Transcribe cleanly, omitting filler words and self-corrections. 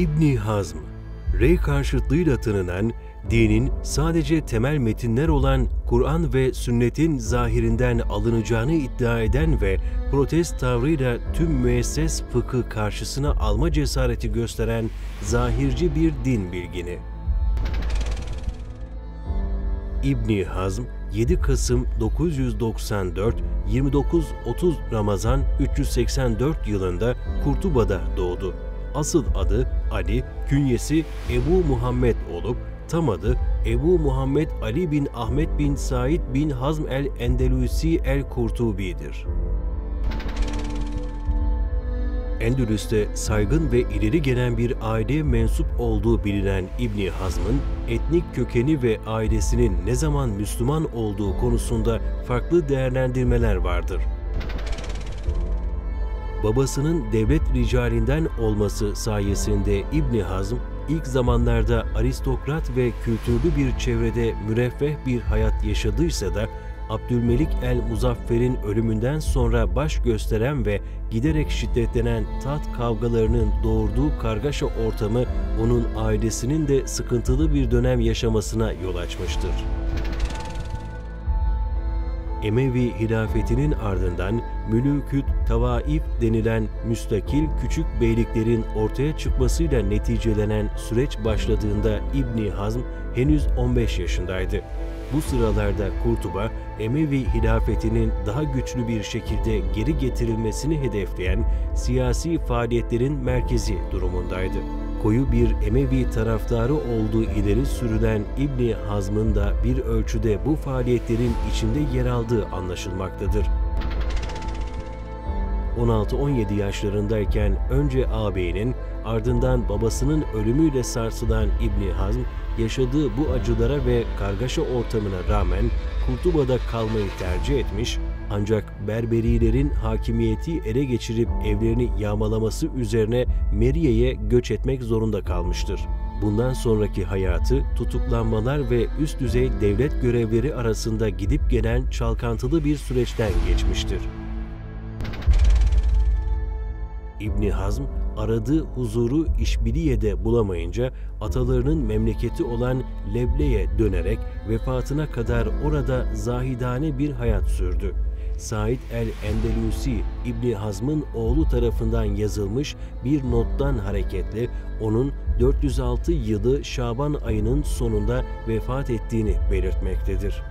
İbn Hazm, Rey karşıtlığıyla tanınan, dinin sadece temel metinler olan Kur'an ve sünnetin zahirinden alınacağını iddia eden ve protest tavrıyla tüm müesses fıkı karşısına alma cesareti gösteren zahirci bir din bilgini. İbn Hazm, 7 Kasım 994, 29-30 Ramazan 384 yılında Kurtuba'da doğdu. Asıl adı Ali, künyesi Ebu Muhammed olup, tam adı Ebu Muhammed Ali bin Ahmet bin Said bin Hazm el-Endelüsi el-Kurtubi'dir. Endülüs'te saygın ve ileri gelen bir aileye mensup olduğu bilinen İbn Hazm'ın etnik kökeni ve ailesinin ne zaman Müslüman olduğu konusunda farklı değerlendirmeler vardır. Babasının devlet ricalinden olması sayesinde İbn Hazm, ilk zamanlarda aristokrat ve kültürlü bir çevrede müreffeh bir hayat yaşadıysa da, Abdülmelik el-Muzaffer'in ölümünden sonra baş gösteren ve giderek şiddetlenen taht kavgalarının doğurduğu kargaşa ortamı, onun ailesinin de sıkıntılı bir dönem yaşamasına yol açmıştır. Emevi hilafetinin ardından mülüküt tavaif denilen müstakil küçük beyliklerin ortaya çıkmasıyla neticelenen süreç başladığında İbn Hazm henüz 15 yaşındaydı. Bu sıralarda Kurtuba, Emevi hilafetinin daha güçlü bir şekilde geri getirilmesini hedefleyen siyasi faaliyetlerin merkezi durumundaydı. Koyu bir Emevi taraftarı olduğu ileri sürülen İbn Hazm'ın da bir ölçüde bu faaliyetlerin içinde yer aldığı anlaşılmaktadır. 16-17 yaşlarındayken önce ağabeyinin, ardından babasının ölümüyle sarsılan İbn Hazm, yaşadığı bu acılara ve kargaşa ortamına rağmen Kurtuba'da kalmayı tercih etmiş, ancak Berberilerin hakimiyeti ele geçirip evlerini yağmalaması üzerine Meriye'ye göç etmek zorunda kalmıştır. Bundan sonraki hayatı tutuklanmalar ve üst düzey devlet görevleri arasında gidip gelen çalkantılı bir süreçten geçmiştir. İbn Hazm, aradığı huzuru İşbiliye'de bulamayınca atalarının memleketi olan Leble'ye dönerek vefatına kadar orada zahidane bir hayat sürdü. Said el-Endelüsi, İbn Hazm'ın oğlu tarafından yazılmış bir nottan hareketle onun 406 yılı Şaban ayının sonunda vefat ettiğini belirtmektedir.